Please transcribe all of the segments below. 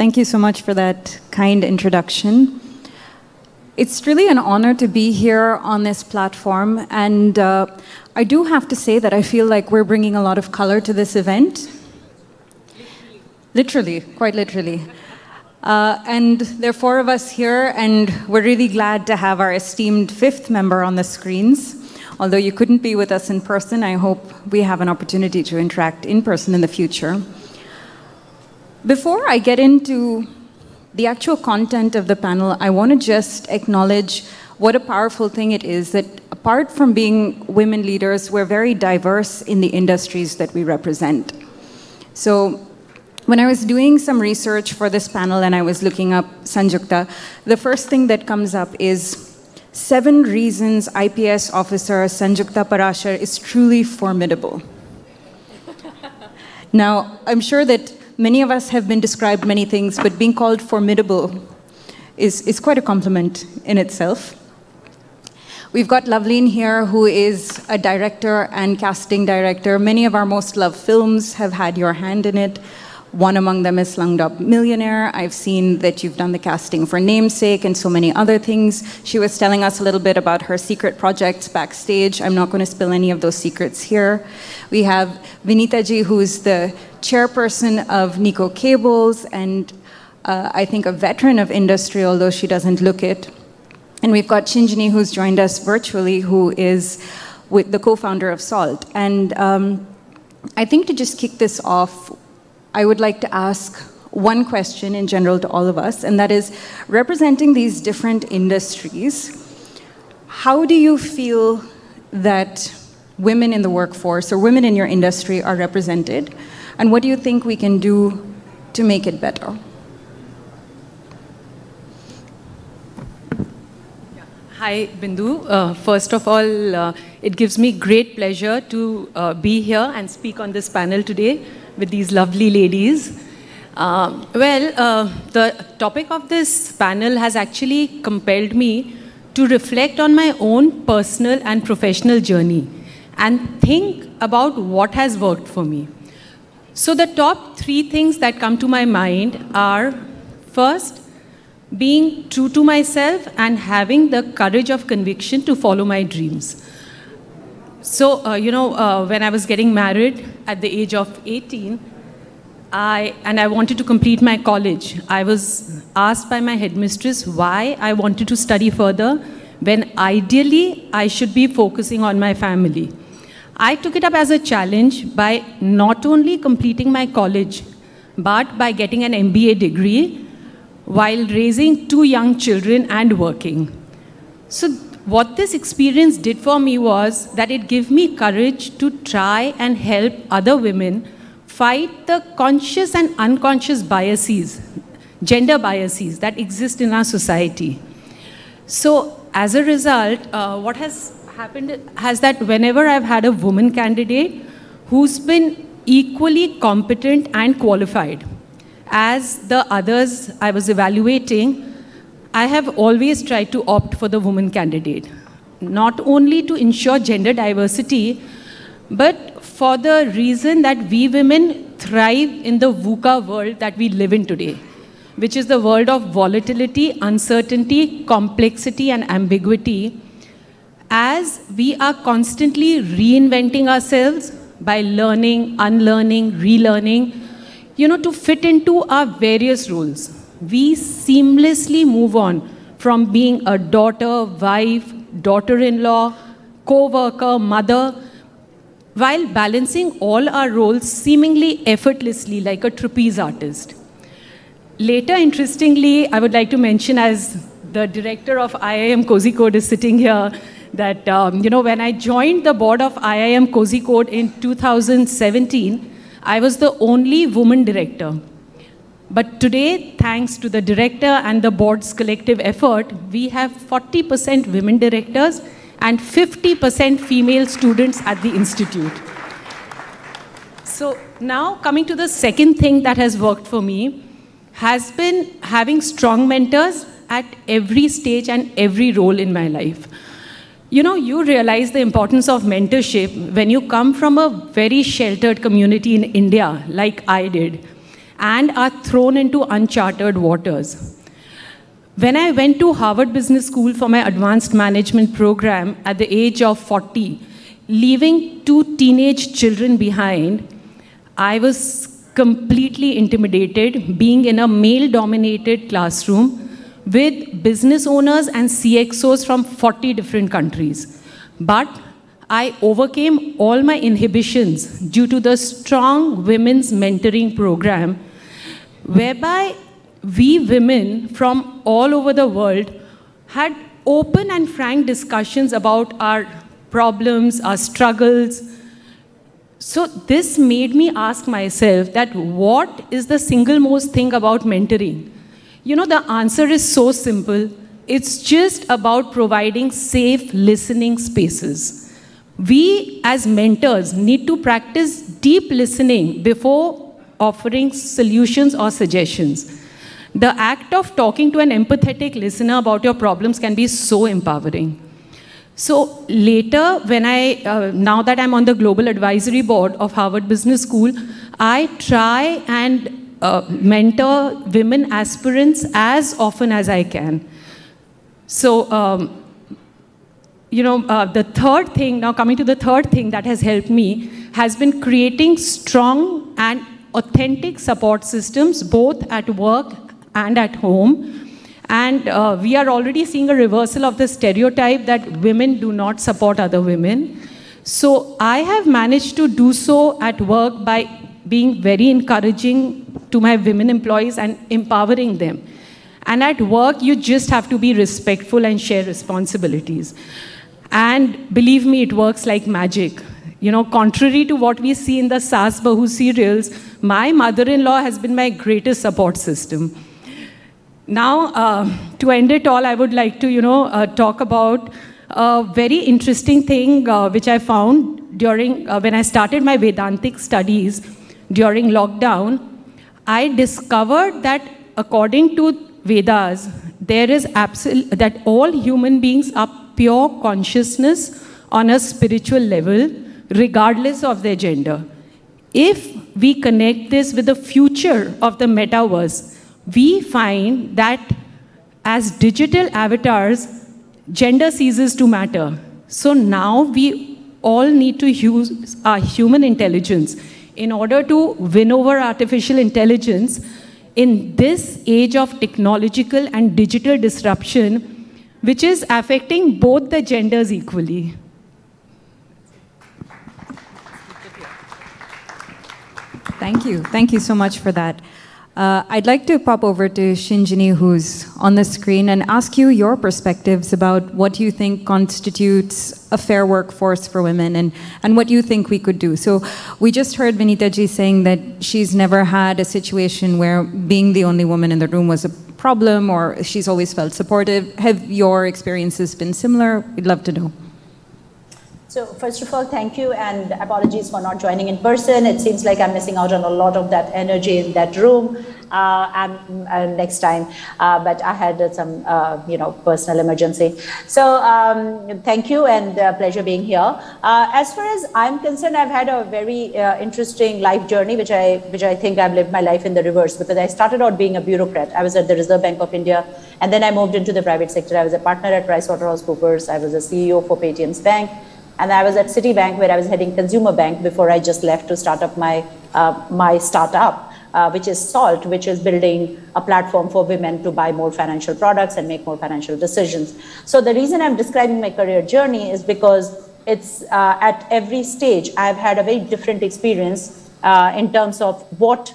Thank you so much for that kind introduction. It's really an honor to be here on this platform, and I do have to say that I feel like we're bringing a lot of color to this event. Literally, quite literally. And there are four of us here, and we're really glad to have our esteemed fifth member on the screens. Although you couldn't be with us in person, I hope we have an opportunity to interact in person in the future. Before I get into the actual content of the panel, I want to just acknowledge what a powerful thing it is that apart from being women leaders, we're very diverse in the industries that we represent. So when I was doing some research for this panel and I was looking up Sanjukta, the first thing that comes up is 7 reasons IPS officer Sanjukta Parashar is truly formidable. Now, I'm sure that many of us have been described many things, but being called formidable is quite a compliment in itself. We've got Loveleen here, who is a director and casting director. Many of our most loved films have had your hand in it. One among them is Slumdog Millionaire. I've seen that you've done the casting for Namesake and so many other things. She was telling us a little bit about her secret projects backstage. I'm not going to spill any of those secrets here. We have Vinita ji, who's the chairperson of Nicco Cables, and I think a veteran of industry, although she doesn't look it. And we've got Shinjini, who's joined us virtually, who is with the co-founder of SALT. And I think to just kick this off, I would like to ask one question in general to all of us, and that is, representing these different industries, how do you feel that women in the workforce or women in your industry are represented? And what do you think we can do to make it better? Hi, Bindu. First of all, it gives me great pleasure to be here and speak on this panel today with these lovely ladies. The topic of this panel has actually compelled me to reflect on my own personal and professional journey and think about what has worked for me. So the top 3 things that come to my mind are, first, being true to myself and having the courage of conviction to follow my dreams. So, when I was getting married at the age of 18, I wanted to complete my college. I was asked by my headmistress why I wanted to study further when ideally I should be focusing on my family. I took it up as a challenge by not only completing my college, but by getting an MBA degree while raising 2 young children and working. So what this experience did for me was that it gave me courage to try and help other women fight the conscious and unconscious biases, gender biases that exist in our society. So as a result, what has happened has that whenever I've had a woman candidate who's been equally competent and qualified as the others I was evaluating, I have always tried to opt for the woman candidate, not only to ensure gender diversity, but for the reason that we women thrive in the VUCA world that we live in today, which is the world of volatility, uncertainty, complexity, and ambiguity, as we are constantly reinventing ourselves by learning, unlearning, relearning, to fit into our various roles. We seamlessly move on from being a daughter, wife, daughter-in-law, co-worker, mother, while balancing all our roles seemingly effortlessly, like a trapeze artist. Later, interestingly, I would like to mention, as the director of IIM Kozhikode is sitting here, that, when I joined the board of IIM Kozhikode in 2017, I was the only woman director. But today, thanks to the director and the board's collective effort, we have 40% women directors and 50% female students at the institute. So now, coming to the second thing that has worked for me, has been having strong mentors at every stage and every role in my life. You realize the importance of mentorship when you come from a very sheltered community in India, like I did, and are thrown into uncharted waters. When I went to Harvard Business School for my advanced management program at the age of 40, leaving two teenage children behind, I was completely intimidated being in a male-dominated classroom with business owners and CXOs from 40 different countries. But I overcame all my inhibitions due to the strong women's mentoring program, whereby we women from all over the world had open and frank discussions about our problems, our struggles. So this made me ask myself that what is the single most thing about mentoring? You know, the answer is so simple. It's just about providing safe listening spaces. We as mentors need to practice deep listening before offering solutions or suggestions. The act of talking to an empathetic listener about your problems can be so empowering. So later, when now that I'm on the global advisory board of Harvard Business School, I try and mentor women aspirants as often as I can. So, the third thing, now coming to the third thing that has helped me, has been creating strong and authentic support systems, both at work and at home. And we are already seeing a reversal of the stereotype that women do not support other women. So I have managed to do so at work by being very encouraging to my women employees and empowering them. And at work, you just have to be respectful and share responsibilities. And believe me, it works like magic. You know, contrary to what we see in the Saas Bahu serials, my mother-in-law has been my greatest support system. Now, to end it all, I would like to, talk about a very interesting thing which I found during, when I started my Vedantic studies during lockdown. I discovered that according to Vedas, there is absolute that all human beings are pure consciousness on a spiritual level, regardless of their gender. If we connect this with the future of the metaverse, we find that as digital avatars, gender ceases to matter. So now we all need to use our human intelligence in order to win over artificial intelligence. In this age of technological and digital disruption, which is affecting both the genders equally. Thank you. Thank you so much for that. I'd like to pop over to Shinjini, who's on the screen, and ask you your perspectives about what you think constitutes a fair workforce for women and what you think we could do. So we just heard Vinita ji saying that she's never had a situation where being the only woman in the room was a problem, or she's always felt supportive. Have your experiences been similar? We'd love to know. So first of all, thank you, and apologies for not joining in person. It seems like I'm missing out on a lot of that energy in that room next time, but I had some, personal emergency. So thank you, and pleasure being here. As far as I'm concerned, I've had a very interesting life journey, which I think I've lived my life in the reverse, because I started out being a bureaucrat. I was at the Reserve Bank of India, and then I moved into the private sector. I was a partner at PricewaterhouseCoopers. I was a CEO for Paytm's bank. And I was at Citibank, where I was heading consumer bank before I just left to start up my startup, which is SALT, which is building a platform for women to buy more financial products and make more financial decisions. So the reason I'm describing my career journey is because it's at every stage I've had a very different experience in terms of what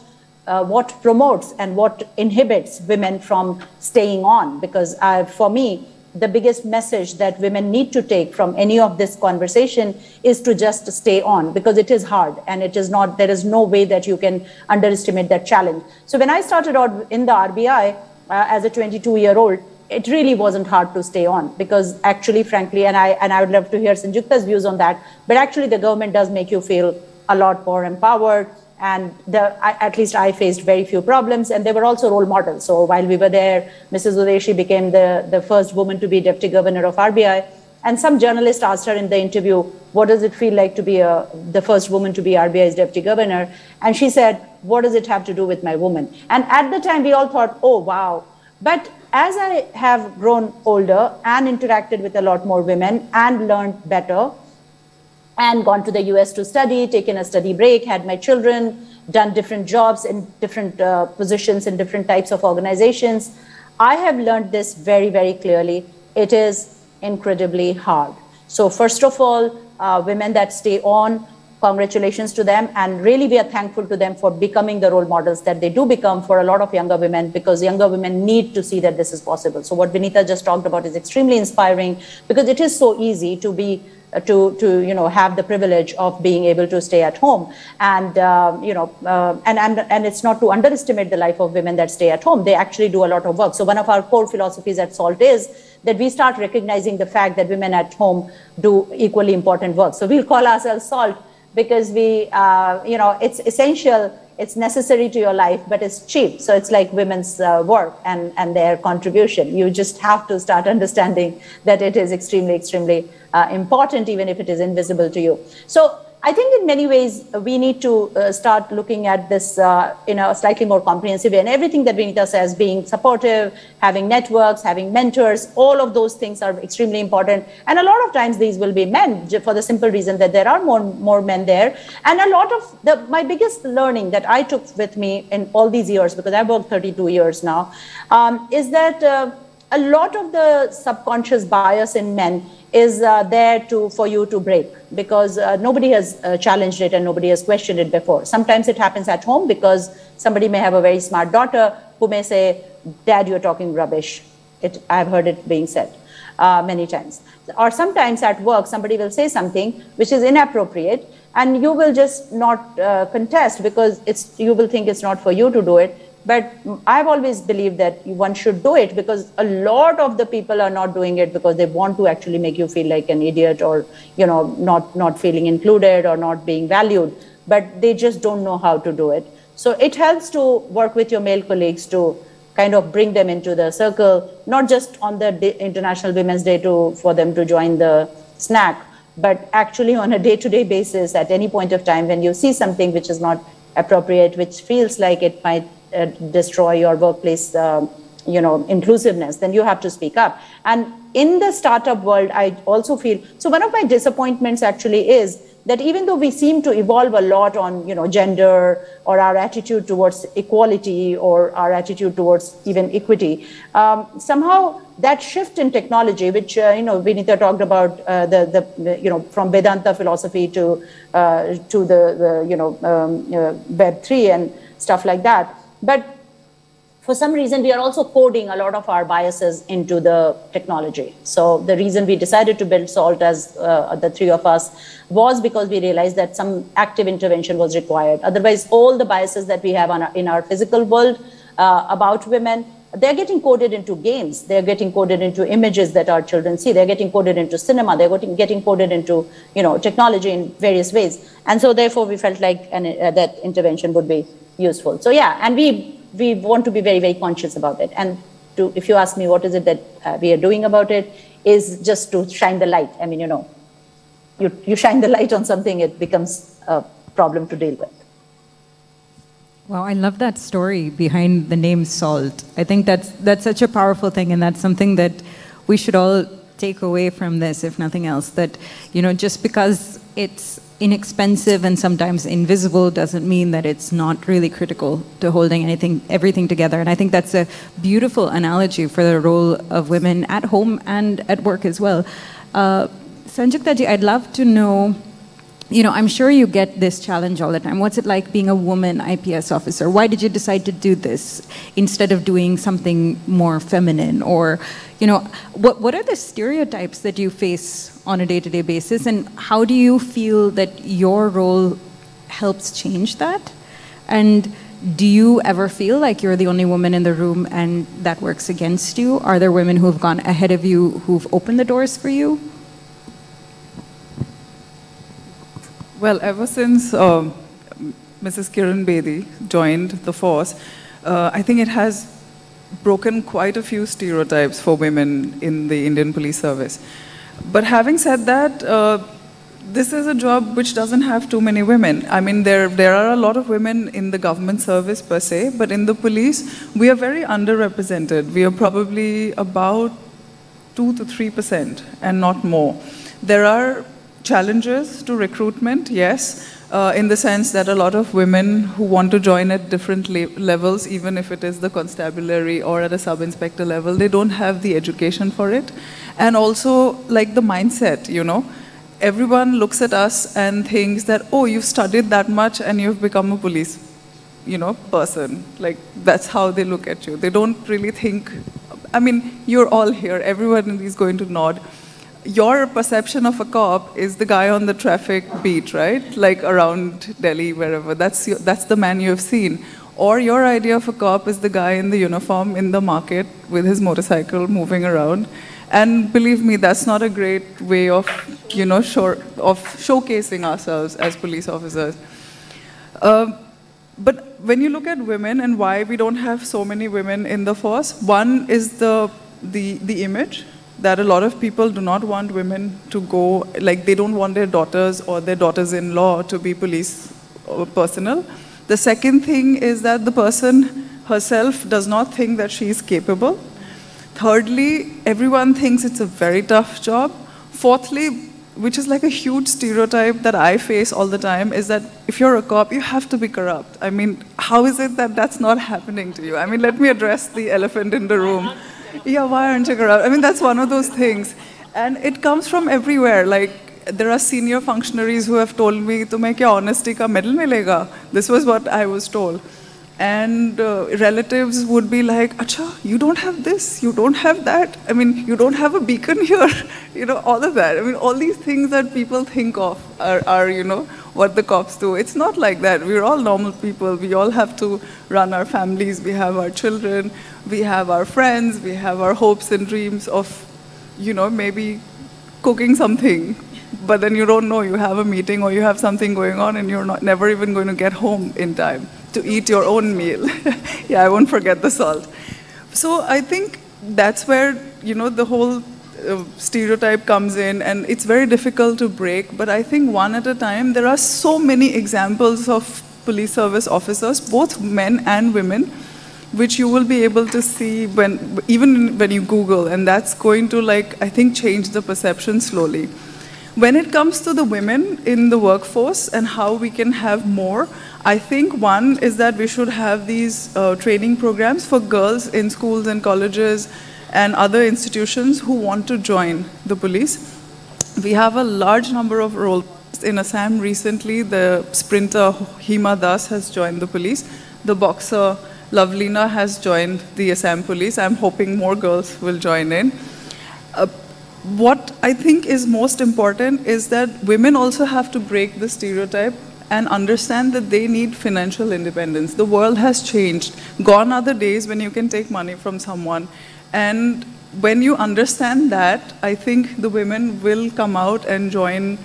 promotes and what inhibits women from staying on, because for me, the biggest message that women need to take from any of this conversation is to just stay on, because it is hard, and it is not, there is no way that you can underestimate that challenge. So when I started out in the RBI as a 22-year-old, it really wasn't hard to stay on, because actually, frankly, and I would love to hear Sanjukta's views on that, but actually the government does make you feel a lot more empowered. And at least I faced very few problems, and they were also role models. So while we were there, Mrs. Udeshi became the first woman to be deputy governor of RBI. And some journalist asked her in the interview, what does it feel like to be the first woman to be RBI's deputy governor? And she said, what does it have to do with my woman? And at the time, we all thought, oh, wow. But as I have grown older and interacted with a lot more women and learned better and gone to the US to study, taken a study break, had my children, done different jobs in different positions in different types of organizations, I have learned this very, very clearly. It is incredibly hard. So first of all, women that stay on, congratulations to them. And really, we are thankful to them for becoming the role models that they do become for a lot of younger women, because younger women need to see that this is possible. So what Vinita just talked about is extremely inspiring, because it is so easy to be you know, have the privilege of being able to stay at home. And, you know, and it's not to underestimate the life of women that stay at home. They actually do a lot of work. So one of our core philosophies at SALT is that we start recognizing the fact that women at home do equally important work. So we'll call ourselves SALT because we, you know, it's essential, it's necessary to your life, but it's cheap. So it's like women's work and their contribution. You just have to start understanding that it is extremely, extremely important, even if it is invisible to you. So I think in many ways, we need to start looking at this in a slightly more comprehensive way. And everything that Vinita says, being supportive, having networks, having mentors, all of those things are extremely important. And a lot of times these will be men, for the simple reason that there are more men there. And a lot of my biggest learning that I took with me in all these years, because I've worked 32 years now, is that a lot of the subconscious bias in men is there for you to break, because nobody has challenged it and nobody has questioned it before. Sometimes it happens at home because somebody may have a very smart daughter who may say, Dad, you're talking rubbish. I've heard it being said many times. Or sometimes at work, somebody will say something which is inappropriate and you will just not contest because you will think it's not for you to do it. But I've always believed that one should do it, because a lot of the people are not doing it because they want to actually make you feel like an idiot, or, you know, not feeling included or not being valued, but they just don't know how to do it. So it helps to work with your male colleagues to kind of bring them into the circle, not just on the International Women's Day for them to join the snack, but actually on a day-to-day basis at any point of time when you see something which is not appropriate, which feels like it might destroy your workplace, you know, inclusiveness, then you have to speak up. And in the startup world, I also feel, so one of my disappointments actually is that even though we seem to evolve a lot on, you know, gender or our attitude towards equality or our attitude towards even equity, somehow that shift in technology, which, you know, Vinita talked about, you know, from Vedanta philosophy to the you know, Web3 and stuff like that. But for some reason, we are also coding a lot of our biases into the technology. So the reason we decided to build SALT as the three of us was because we realized that some active intervention was required. Otherwise, all the biases that we have in our physical world about women, they're getting coded into games. They're getting coded into images that our children see. They're getting coded into cinema. They're getting coded into, you know, technology in various ways. And so therefore, we felt like that intervention would be useful. So yeah, and we want to be very, very conscious about it. And if you ask me what is it that we are doing about it, is just to shine the light. I mean, you know, you shine the light on something, it becomes a problem to deal with. Wow, I love that story behind the name SALT. I think that's such a powerful thing, and that's something that we should all take away from this, if nothing else. That, you know, just because it's inexpensive and sometimes invisible doesn't mean that it's not really critical to holding everything together. And I think that's a beautiful analogy for the role of women at home and at work as well. Sanjukta ji, I'd love to know, you know, I'm sure you get this challenge all the time. What's it like being a woman IPS officer? Why did you decide to do this instead of doing something more feminine? Or, you know, what are the stereotypes that you face on a day-to-day basis? And how do you feel that your role helps change that? And do you ever feel like you're the only woman in the room and that works against you? Are there women who've gone ahead of you, who've opened the doors for you? Well, ever since Mrs. Kiran Bedi joined the force, I think it has broken quite a few stereotypes for women in the Indian Police Service. But having said that, this is a job which doesn't have too many women. I mean, there are a lot of women in the government service per se, but in the police, we are very underrepresented. We are probably about 2 to 3% and not more. There are challenges to recruitment, yes, in the sense that a lot of women who want to join at different levels, even if it is the constabulary or at a sub-inspector level, they don't have the education for it. And also, like the mindset, you know. Everyone looks at us and thinks that, oh, you've studied that much and you've become a police, you know, person. Like, that's how they look at you. They don't really think, I mean, you're all here. Everyone is going to nod. Your perception of a cop is the guy on the traffic beat, right? Like around Delhi, wherever. That's the man you've seen. Or your idea of a cop is the guy in the uniform in the market with his motorcycle moving around. And believe me, that's not a great way of, you know, showcasing ourselves as police officers. But when you look at women and why we don't have so many women in the force, one is the image that a lot of people do not want women to go, like they don't want their daughters or their daughters-in-law to be police personnel. The second thing is that the person herself does not think that she is capable. Thirdly, everyone thinks it's a very tough job. Fourthly, which is like a huge stereotype that I face all the time, is that if you're a cop, you have to be corrupt. I mean, how is it that that's not happening to you? I mean, let me address the elephant in the room. Yeah, why aren't you corrupt? I mean, that's one of those things. And it comes from everywhere. Like, there are senior functionaries who have told me, tumhe kya honesty ka medal milega? This was what I was told. And relatives would be like, acha, you don't have this, you don't have that. I mean, you don't have a beacon here, you know, all of that. I mean, all these things that people think of are, you know, what the cops do. It's not like that. We're all normal people. We all have to run our families. We have our children. We have our friends. We have our hopes and dreams of, you know, maybe cooking something. But then you don't know. You have a meeting or you have something going on and you're never even going to get home in time to eat your own meal. Yeah, I won't forget the salt. So I think that's where, you know, the whole stereotype comes in, and it's very difficult to break, but I think one at a time, there are so many examples of police service officers, both men and women, which you will be able to see when, even when you Google, and that's going to, like, I think change the perception slowly. When it comes to the women in the workforce and how we can have more, I think one is that we should have these training programs for girls in schools and colleges and other institutions who want to join the police. We have a large number of roles. In Assam recently, the sprinter Hima Das has joined the police. The boxer Lovlina has joined the Assam Police. I'm hoping more girls will join in. What I think is most important is that women also have to break the stereotype and understand that they need financial independence. The world has changed. Gone are the days when you can take money from someone. And when you understand that, I think the women will come out and join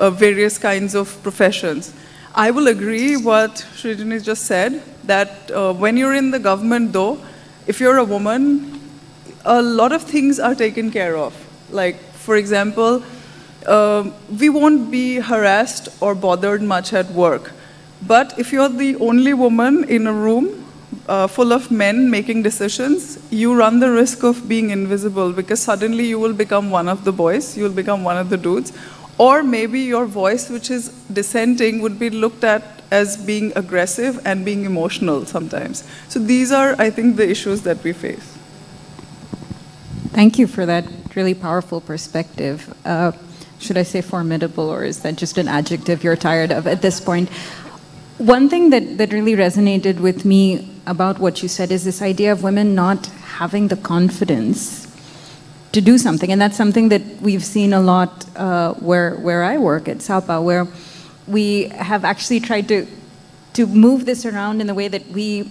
various kinds of professions. I will agree what Shinjini just said, that when you're in the government though, if you're a woman, a lot of things are taken care of. Like, for example, we won't be harassed or bothered much at work. But if you're the only woman in a room full of men making decisions, you run the risk of being invisible because suddenly you will become one of the boys, you'll become one of the dudes. Or maybe your voice, which is dissenting, would be looked at as being aggressive and being emotional sometimes. So these are, I think, the issues that we face. Thank you for that really powerful perspective. Should I say formidable, or is that just an adjective you're tired of at this point? One thing that really resonated with me about what you said is this idea of women not having the confidence to do something. And that's something that we've seen a lot where I work at SaPa, where we have actually tried to move this around in the way that we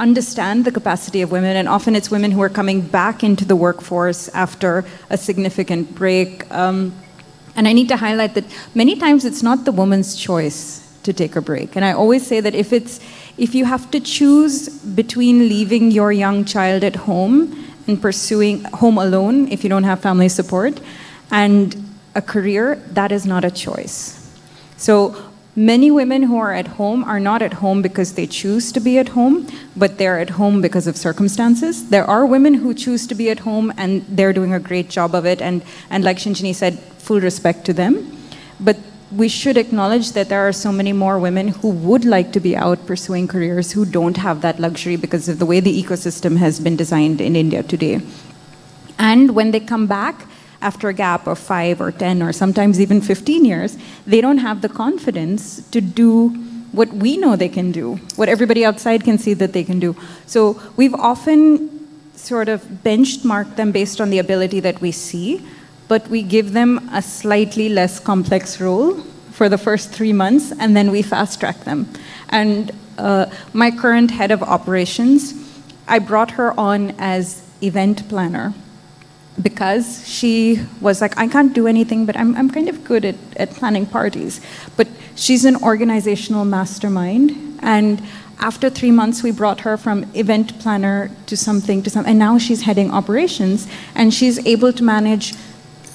understand the capacity of women, and often it's women who are coming back into the workforce after a significant break. And I need to highlight that many times it's not the woman's choice to take a break. And I always say that if you have to choose between leaving your young child at home and pursuing home alone, if you don't have family support, and a career, that is not a choice. So many women who are at home are not at home because they choose to be at home, but they're at home because of circumstances. There are women who choose to be at home and they're doing a great job of it, and like Shinjini said, full respect to them. But we should acknowledge that there are so many more women who would like to be out pursuing careers who don't have that luxury because of the way the ecosystem has been designed in India today. And when they come back, after a gap of 5 or 10 or sometimes even 15 years, they don't have the confidence to do what we know they can do, what everybody outside can see that they can do. So we've often sort of benchmarked them based on the ability that we see, but we give them a slightly less complex role for the first 3 months, and then we fast track them. And my current head of operations, I brought her on as event planner, because she was like, I can't do anything, but I'm kind of good at planning parties. But she's an organizational mastermind, and after 3 months we brought her from event planner to something to some, and now she's heading operations, and she's able to manage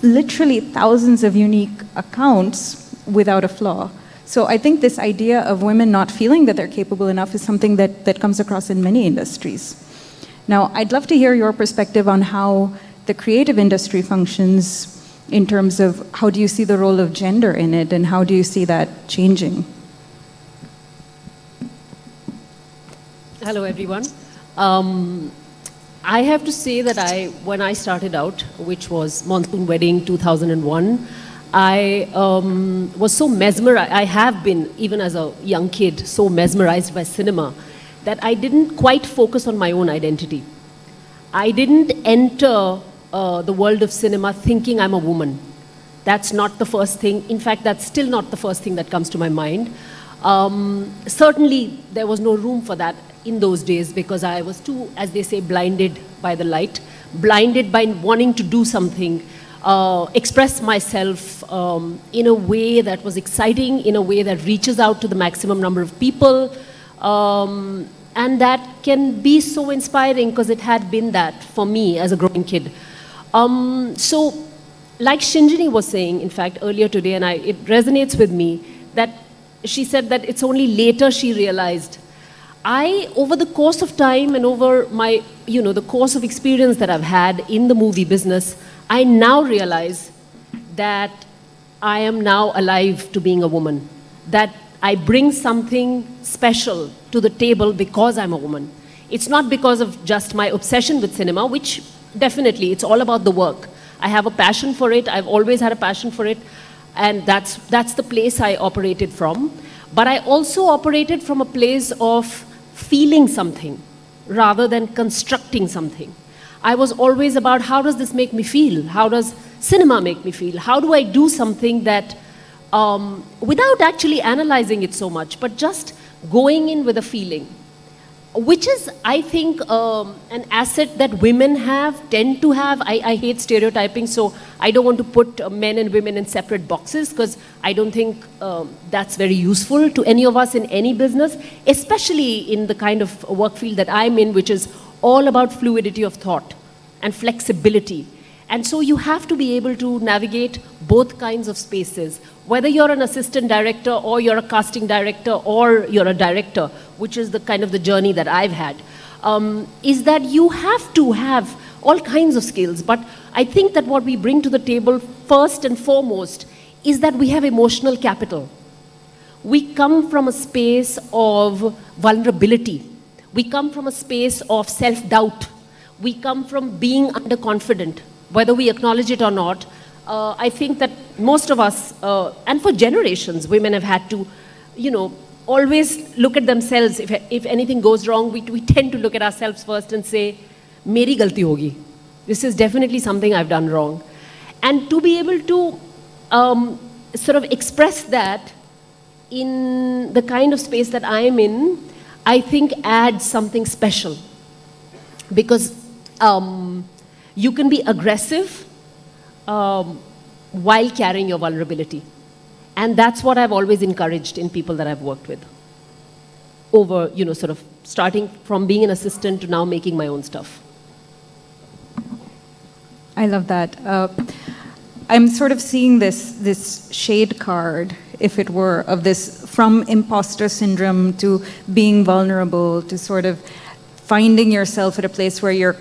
literally thousands of unique accounts without a flaw. So I think this idea of women not feeling that they're capable enough is something that comes across in many industries. Now, I'd love to hear your perspective on how the creative industry functions in terms of how do you see the role of gender in it, and how do you see that changing? Hello, everyone. I have to say that when I started out, which was Monsoon Wedding 2001, I was so mesmerized. I have been, even as a young kid, so mesmerized by cinema that I didn't quite focus on my own identity. I didn't enter the world of cinema thinking I'm a woman. That's not the first thing. In fact, that's still not the first thing that comes to my mind. Certainly, there was no room for that in those days because I was too, as they say, blinded by the light, blinded by wanting to do something, express myself in a way that was exciting, in a way that reaches out to the maximum number of people, and that can be so inspiring because it had been that for me as a growing kid. So, like Shinjini was saying, in fact, earlier today, and it resonates with me, that she said that it's only later she realized. Over the course of time and over my, the course of experience that I've had in the movie business, I now realize that I am now alive to being a woman, that I bring something special to the table because I'm a woman. It's not because of just my obsession with cinema, which definitely, it's all about the work. I have a passion for it, I've always had a passion for it, and that's the place I operated from. But I also operated from a place of feeling something rather than constructing something. I was always about, how does this make me feel? How does cinema make me feel? How do I do something that without actually analyzing it so much, but just going in with a feeling, which is, I think, an asset that women tend to have. I hate stereotyping, so I don't want to put men and women in separate boxes because I don't think that's very useful to any of us in any business, especially in the kind of work field that I'm in, which is all about fluidity of thought and flexibility. And so you have to be able to navigate both kinds of spaces, whether you're an assistant director or you're a casting director or you're a director, which is the kind of the journey that I've had, is that you have to have all kinds of skills. But I think that what we bring to the table first and foremost is that we have emotional capital. We come from a space of vulnerability. We come from a space of self-doubt. We come from being underconfident, whether we acknowledge it or not. I think that most of us, and for generations, women have had to, always look at themselves. If anything goes wrong, we tend to look at ourselves first and say, "Meri galti hogi. This is definitely something I've done wrong." And to be able to sort of express that in the kind of space that I'm in, I think adds something special. Because you can be aggressive while carrying your vulnerability. And that's what I've always encouraged in people that I've worked with. Over, sort of starting from being an assistant to now making my own stuff. I love that. I'm sort of seeing this shade card, if it were, of this from imposter syndrome to being vulnerable to sort of finding yourself at a place where you're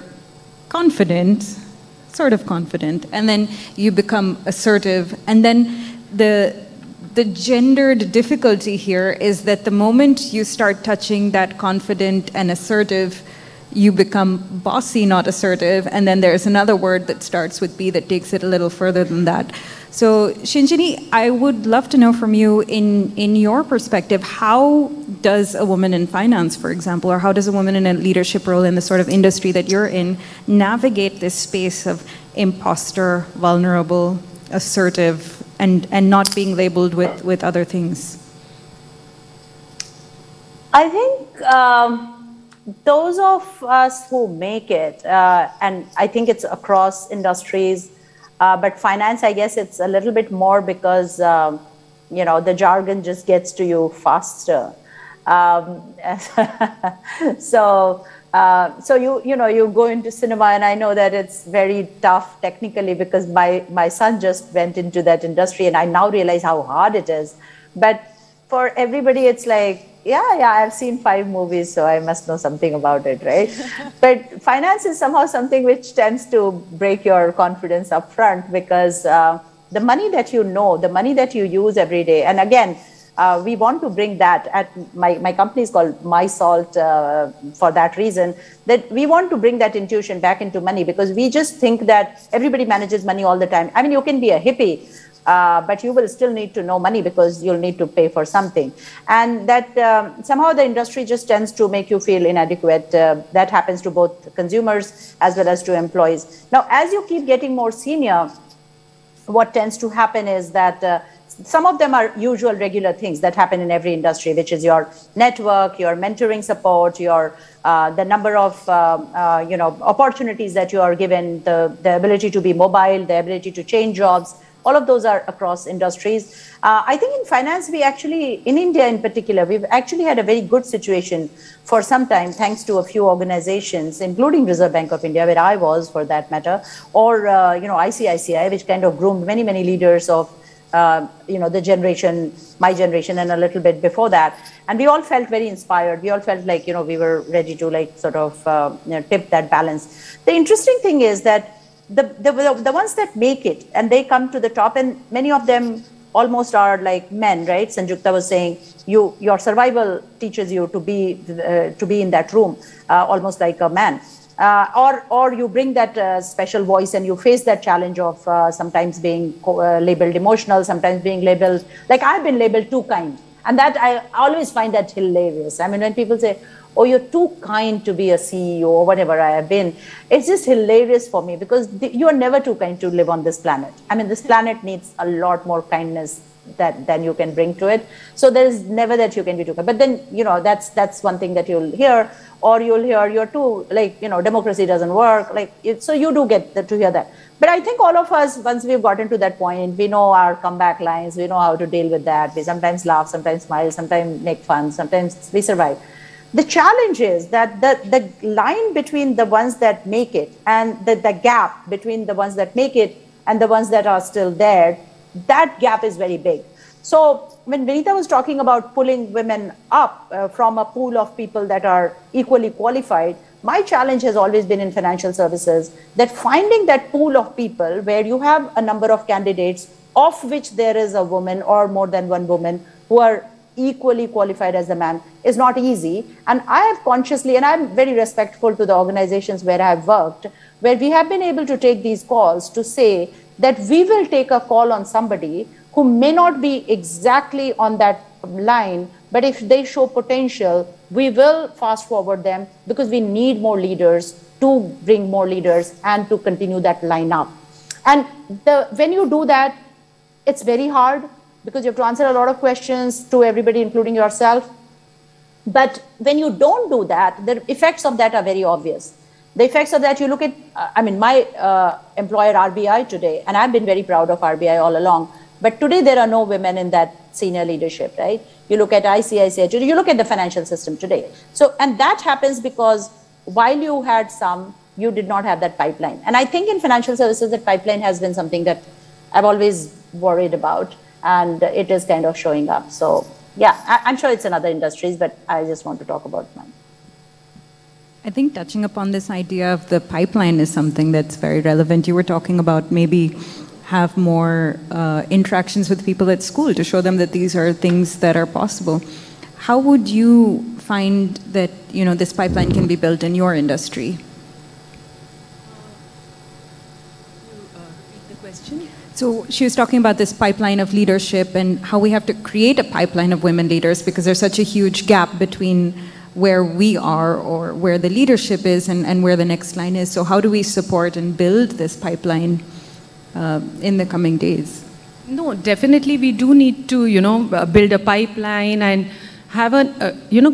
confident, sort of confident, and then you become assertive. And then the gendered difficulty here is that the moment you start touching that confident and assertive, you become bossy, not assertive, and then there's another word that starts with B that takes it a little further than that. So Shinjini, I would love to know from you, in your perspective, how does a woman in finance, for example, or how does a woman in a leadership role in the sort of industry that you're in, navigate this space of imposter, vulnerable, assertive, and not being labeled with other things? I think those of us who make it, and I think it's across industries, but finance, I guess it's a little bit more because, you know, the jargon just gets to you faster. So you know, you go into cinema, and I know that it's very tough technically because my son just went into that industry, and I now realize how hard it is. But for everybody, it's like, yeah, I've seen 5 movies, so I must know something about it, right? But finance is somehow something which tends to break your confidence up front because the money that you know, the money that you use every day, and again, we want to bring that at my company is called MySalt for that reason, that we want to bring that intuition back into money because we just think that everybody manages money all the time. I mean, you can be a hippie, but you will still need to know money because you'll need to pay for something. And that somehow the industry just tends to make you feel inadequate. That happens to both consumers as well as to employees. Now, as you keep getting more senior, what tends to happen is that some of them are usual regular things that happen in every industry, which is your network, your mentoring support, your the number of you know, opportunities that you are given, the ability to be mobile, the ability to change jobs. All of those are across industries. I think in finance, we actually, in India in particular, we've actually had a very good situation for some time, thanks to a few organizations, including Reserve Bank of India, where I was for that matter, or you know, ICICI, which kind of groomed many, many leaders of you know, the generation, my generation, and a little bit before that. And we all felt very inspired. We all felt like, you know, we were ready to like sort of you know, tip that balance. The interesting thing is that the ones that make it and they come to the top, and many of them almost are like men, right? Sanjukta was saying, your survival teaches you to be in that room, almost like a man, or you bring that special voice and you face that challenge of sometimes being labeled emotional, sometimes being labeled, like I've been labeled too kind, and that I always find that hilarious. I mean, when people say, "Oh, you're too kind to be a CEO," or whatever I have been. It's just hilarious for me because you are never too kind to live on this planet. I mean, this planet needs a lot more kindness than you can bring to it. So there's never that you can be too kind. But then, you know, that's one thing that you'll hear, or you'll hear you're too, like, you know, democracy doesn't work. Like, so you do get to hear that. But I think all of us, once we've gotten to that point, we know our comeback lines, we know how to deal with that. We sometimes laugh, sometimes smile, sometimes make fun, sometimes we survive. The challenge is that the line between the ones that make it and the gap between the ones that make it and the ones that are still there, that gap is very big. So when Vinita was talking about pulling women up from a pool of people that are equally qualified, my challenge has always been in financial services, that finding that pool of people where you have a number of candidates of which there is a woman or more than one woman who are equally qualified as a man is not easy. And I have consciously, and I'm very respectful to the organizations where I've worked, where we have been able to take these calls to say that we will take a call on somebody who may not be exactly on that line, but if they show potential, we will fast forward them because we need more leaders to bring more leaders and to continue that line up. And when you do that, it's very hard, because you have to answer a lot of questions to everybody, including yourself. But when you don't do that, the effects of that are very obvious. The effects of that, you look at, I mean, my employer RBI today, and I've been very proud of RBI all along, but today there are no women in that senior leadership, right? You look at ICICI today, you look at the financial system today. So, and that happens because while you had some, you did not have that pipeline. And I think in financial services, that pipeline has been something that I've always worried about, and it is kind of showing up. So yeah, I'm sure it's in other industries, but I just want to talk about mine. I think touching upon this idea of the pipeline is something that's very relevant. You were talking about maybe have more interactions with people at school to show them that these are things that are possible. How would you find that, you know, this pipeline can be built in your industry? Repeat the question. So she was talking about this pipeline of leadership and how we have to create a pipeline of women leaders because there's such a huge gap between where we are or where the leadership is and where the next line is. So how do we support and build this pipeline in the coming days? No, definitely we do need to, you know, build a pipeline and have a,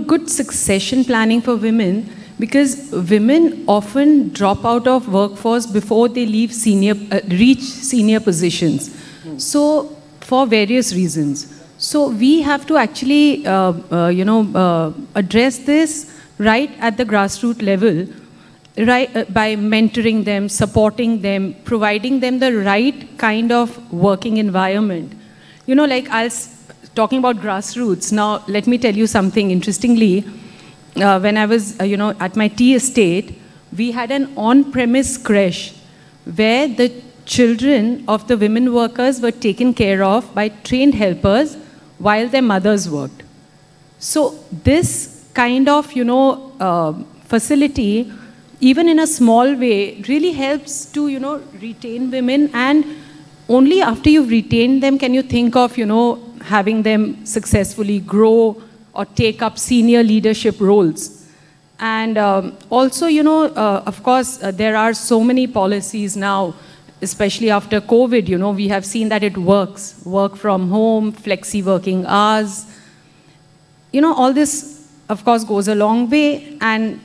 good succession planning for women, because women often drop out of workforce before they reach senior positions. So for various reasons. So we have to actually, address this right at the grassroots level, right, by mentoring them, supporting them, providing them the right kind of working environment. You know, like I was talking about grassroots. Now, let me tell you something. Interestingly, when I was, at my tea estate, we had an on-premise creche where the children of the women workers were taken care of by trained helpers while their mothers worked. So this kind of, facility, even in a small way, really helps to, retain women, and only after you've retained them can you think of, having them successfully grow or take up senior leadership roles. And also, of course, there are so many policies now, especially after COVID, we have seen that it works. Work from home, flexi working hours. All this, of course, goes a long way. And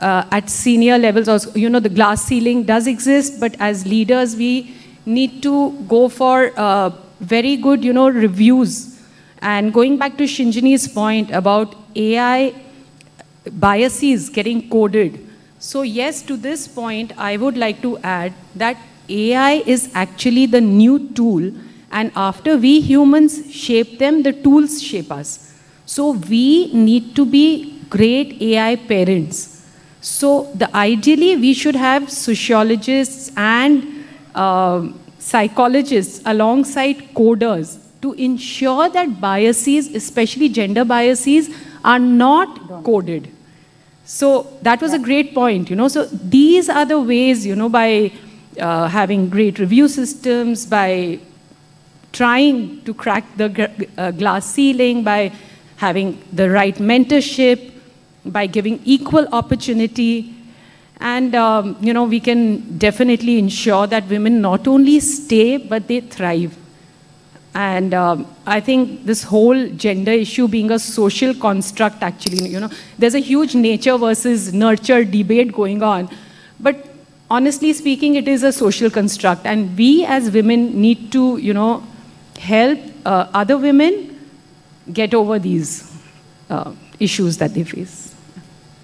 at senior levels also, the glass ceiling does exist. But as leaders, we need to go for very good, reviews. And going back to Shinjini's point about AI biases getting coded. So yes, to this point, I would like to add that AI is actually the new tool, and after we humans shape them, the tools shape us. So we need to be great AI parents. So ideally, we should have sociologists and psychologists alongside coders to ensure that biases, especially gender biases, are not coded. So that was a great point, So these are the ways, by having great review systems, by trying to crack the glass ceiling, by having the right mentorship, by giving equal opportunity. And, we can definitely ensure that women not only stay, but they thrive. And I think this whole gender issue being a social construct, actually, there's a huge nature versus nurture debate going on. But honestly speaking, it is a social construct, and we as women need to, help other women get over these issues that they face.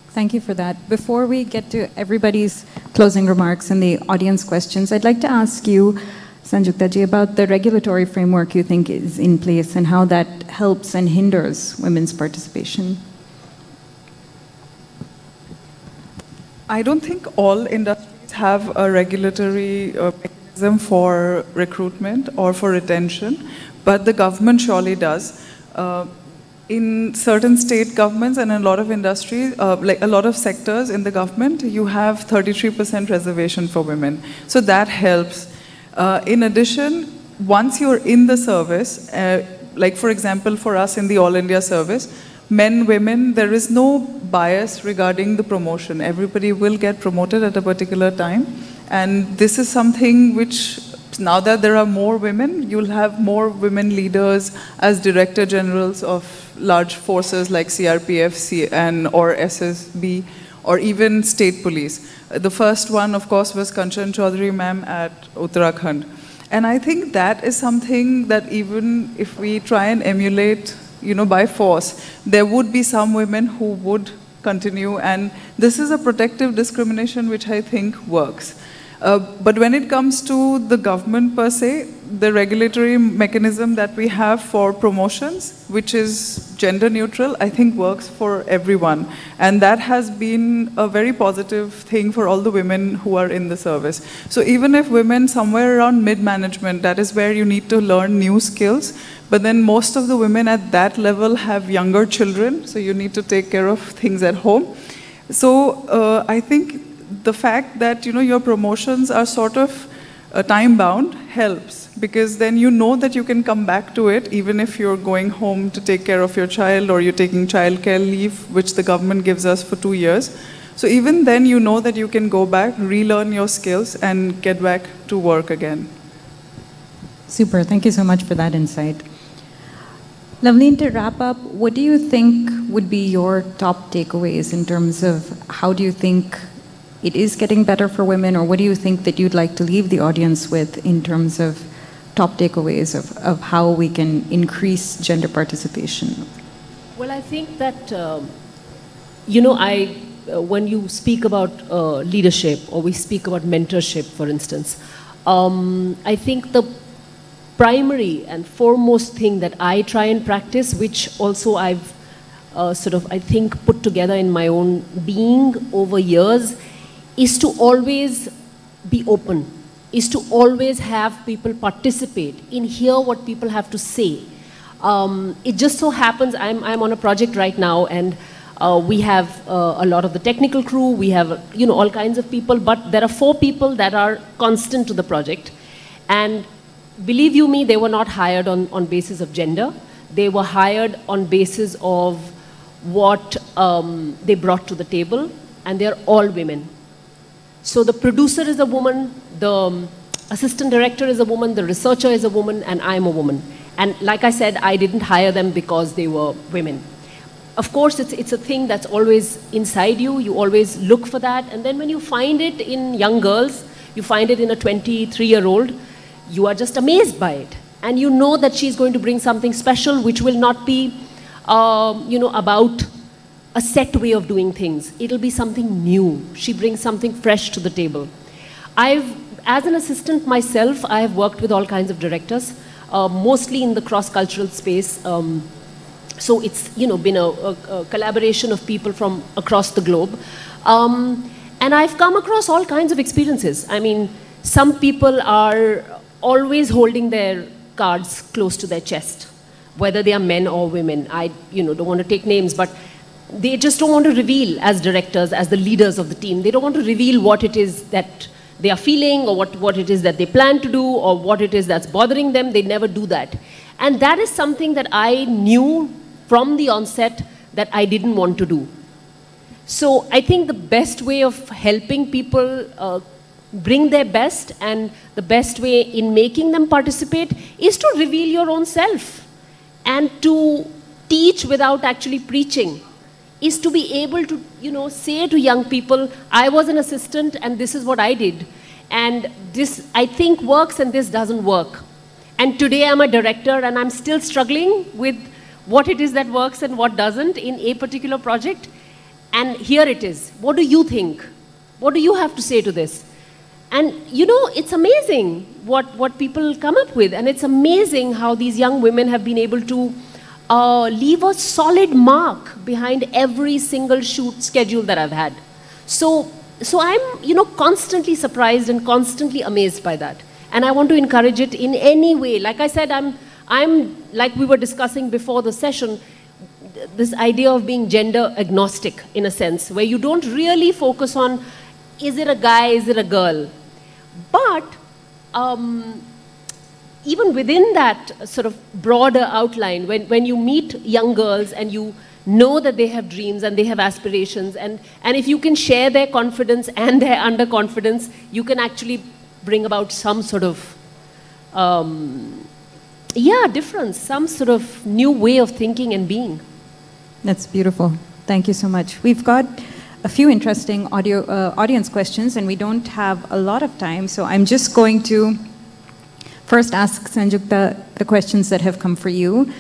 Thank you for that. Before we get to everybody's closing remarks and the audience questions, I'd like to ask you, Sanjukta ji, about the regulatory framework you think is in place and how that helps and hinders women's participation. I don't think all industries have a regulatory mechanism for recruitment or for retention, but the government surely does. In certain state governments and a lot of industries, like a lot of sectors in the government, you have 33% reservation for women. So that helps. In addition, once you're in the service, like for example for us in the All India Service, men, women, there is no bias regarding the promotion. Everybody will get promoted at a particular time. And this is something which, now that there are more women, you'll have more women leaders as director generals of large forces like CRPF and or SSB, or even state police. The first one, of course, was Kanchan Chaudhary ma'am at Uttarakhand. And I think that is something that even if we try and emulate by force, there would be some women who would continue, and this is a protective discrimination which I think works. But when it comes to the government per se, the regulatory mechanism that we have for promotions, which is gender neutral, I think works for everyone. And that has been a very positive thing for all the women who are in the service. So even if women somewhere around mid-management, that is where you need to learn new skills, but then most of the women at that level have younger children, so you need to take care of things at home. So I think the fact that, you know, your promotions are sort of time-bound helps, because then you know that you can come back to it even if you're going home to take care of your child or you're taking childcare leave, which the government gives us for 2 years. So even then you know that you can go back, relearn your skills and get back to work again. Super, thank you so much for that insight. Loveleen, to wrap up, what do you think would be your top takeaways in terms of how do you think it is getting better for women, or what do you think that you'd like to leave the audience with in terms of top takeaways of how we can increase gender participation? Well, I think that, you know, when you speak about leadership or we speak about mentorship, for instance, I think the primary and foremost thing that I try and practice, which also I've sort of, I think, put together in my own being over years, is to always be open, is to always have people participate in hear what people have to say. It just so happens I'm on a project right now, and we have a lot of the technical crew, we have, you know, all kinds of people, but there are 4 people that are constant to the project. And believe you me, they were not hired on basis of gender. They were hired on basis of what they brought to the table, and they're all women. So the producer is a woman, the assistant director is a woman, the researcher is a woman, and I'm a woman. And like I said, I didn't hire them because they were women. Of course, it's a thing that's always inside you. You always look for that. And then when you find it in young girls, you find it in a 23-year-old, you are just amazed by it. And you know that she's going to bring something special, which will not be, you know, about a set way of doing things. It'll be something new. She brings something fresh to the table. As an assistant myself, I have worked with all kinds of directors, mostly in the cross-cultural space. So it's, you know, been a collaboration of people from across the globe. And I've come across all kinds of experiences. I mean, some people are always holding their cards close to their chest, whether they are men or women. I, you know, don't want to take names, but they just don't want to reveal as directors, as the leaders of the team. They don't want to reveal what it is that they are feeling or what it is that they plan to do or what it is that's bothering them. They never do that. And that is something that I knew from the onset that I didn't want to do. So I think the best way of helping people bring their best, and the best way in making them participate, is to reveal your own self and to teach without actually preaching. Is to be able to, you know, say to young people, I was an assistant and this is what I did. And this, I think, works and this doesn't work. And today I'm a director and I'm still struggling with what it is that works and what doesn't in a particular project. And here it is. What do you think? What do you have to say to this? And, you know, it's amazing what people come up with. And it's amazing how these young women have been able to leave a solid mark behind every single shoot schedule that I've had. So I'm, you know, constantly surprised and constantly amazed by that. And I want to encourage it in any way. Like I said, I'm like we were discussing before the session, this idea of being gender agnostic in a sense, where you don't really focus on, is it a guy, is it a girl? But even within that sort of broader outline, when you meet young girls and you know that they have dreams and they have aspirations, and if you can share their confidence and their underconfidence, you can actually bring about some sort of, difference, some sort of new way of thinking and being. That's beautiful. Thank you so much. We've got a few interesting audience questions, and we don't have a lot of time, so I'm just going to first ask Sanjukta the questions that have come for you.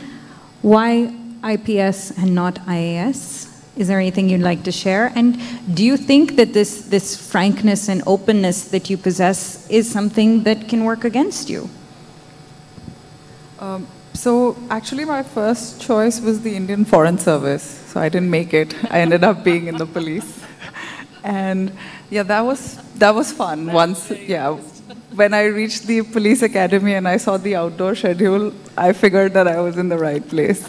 Why IPS and not IAS? Is there anything you'd like to share? And do you think that this frankness and openness that you possess is something that can work against you? So actually my first choice was the Indian Foreign Service. So I didn't make it. I ended up being in the police. And yeah, that was fun once. Yeah. When I reached the police academy and I saw the outdoor schedule, I figured that I was in the right place.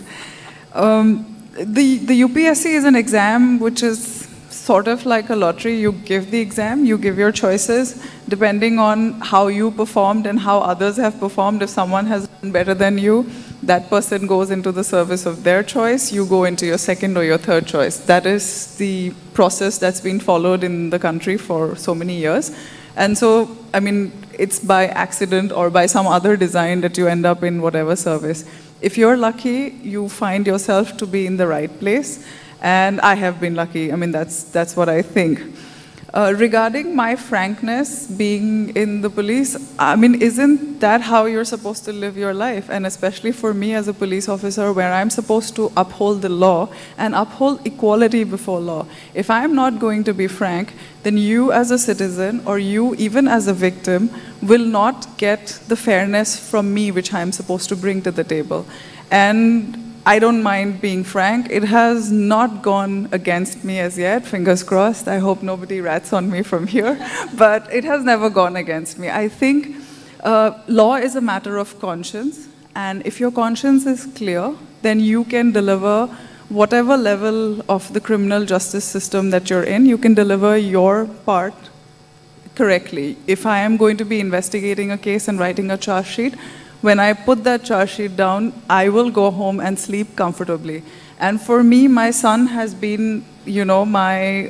The UPSC is an exam which is sort of like a lottery. You give the exam, you give your choices, depending on how you performed and how others have performed. If someone has done better than you, that person goes into the service of their choice, you go into your second or your third choice. That is the process that's been followed in the country for so many years. And so, I mean, it's by accident or by some other design that you end up in whatever service. If you're lucky, you find yourself to be in the right place, and I have been lucky. I mean, that's what I think. Regarding my frankness being in the police, I mean, isn't that how you're supposed to live your life? And especially for me as a police officer, where I'm supposed to uphold the law and uphold equality before law. If I'm not going to be frank, then you as a citizen or you even as a victim will not get the fairness from me which I'm supposed to bring to the table. And I don't mind being frank. It has not gone against me as yet, fingers crossed. I hope nobody rats on me from here, but it has never gone against me. I think law is a matter of conscience, and if your conscience is clear, then you can deliver whatever level of the criminal justice system that you're in, you can deliver your part correctly. If I am going to be investigating a case and writing a charge sheet, when I put that charge sheet down, I will go home and sleep comfortably. And for me, my son has been, you know, my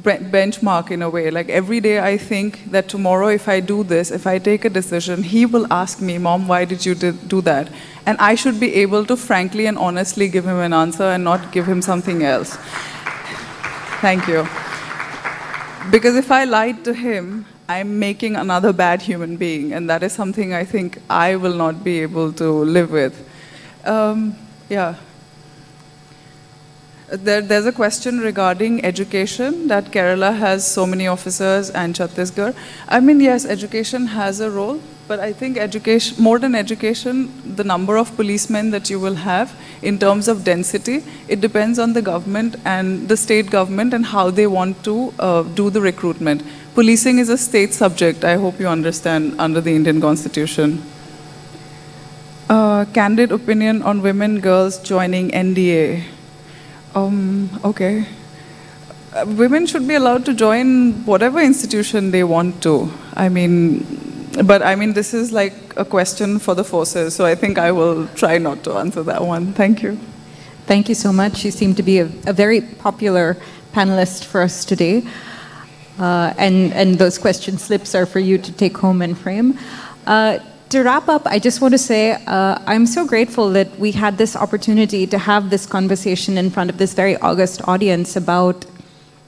benchmark in a way. Like every day I think that tomorrow if I do this, if I take a decision, he will ask me, Mom, why did you do that? And I should be able to frankly and honestly give him an answer and not give him something else. Thank you. Because if I lied to him, I'm making another bad human being, and that is something I think I will not be able to live with. Yeah. There's a question regarding education, that Kerala has so many officers and Chhattisgarh. I mean, yes, education has a role, but I think education, more than education, the number of policemen that you will have in terms of density, it depends on the government and the state government and how they want to do the recruitment. Policing is a state subject, I hope you understand, under the Indian Constitution. Candid opinion on women, girls joining NDA. Okay. Women should be allowed to join whatever institution they want to. I mean, but I mean, this is like a question for the forces, so I think I will try not to answer that one. Thank you. Thank you so much. You seem to be a very popular panelist for us today. And those question slips are for you to take home and frame. To wrap up, I just want to say I'm so grateful that we had this opportunity to have this conversation in front of this very august audience about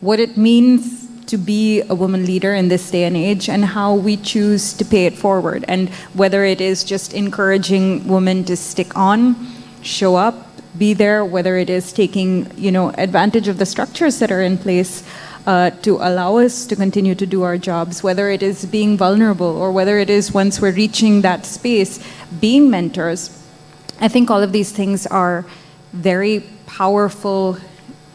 what it means to be a woman leader in this day and age and how we choose to pay it forward, and whether it is just encouraging women to stick on, show up, be there, whether it is taking, you know, advantage of the structures that are in place to allow us to continue to do our jobs, whether it is being vulnerable or whether it is, once we're reaching that space, being mentors. I think all of these things are very powerful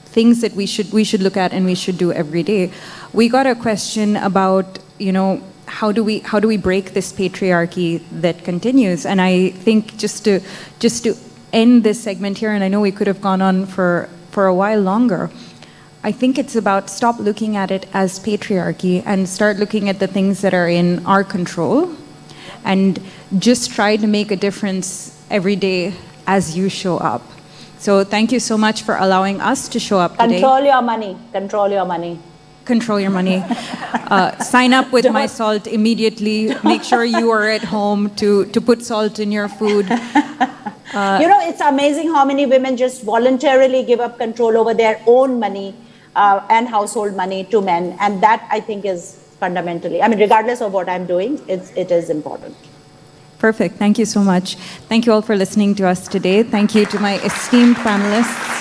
things that we should look at and we should do every day. We got a question about, you know, how do we break this patriarchy that continues? And I think just to end this segment here, and I know we could have gone on for a while longer, I think it's about stop looking at it as patriarchy and start looking at the things that are in our control and just try to make a difference every day as you show up. So thank you so much for allowing us to show up today. Control your money. Control your money. Control your money. Sign up with MySalt immediately. Make sure you are at home to put salt in your food. You know, it's amazing how many women just voluntarily give up control over their own money and household money to men, and that I think is fundamentally, I mean, regardless of what I'm doing, it is important. Perfect. Thank you so much. Thank you all for listening to us today. Thank you to my esteemed panelists.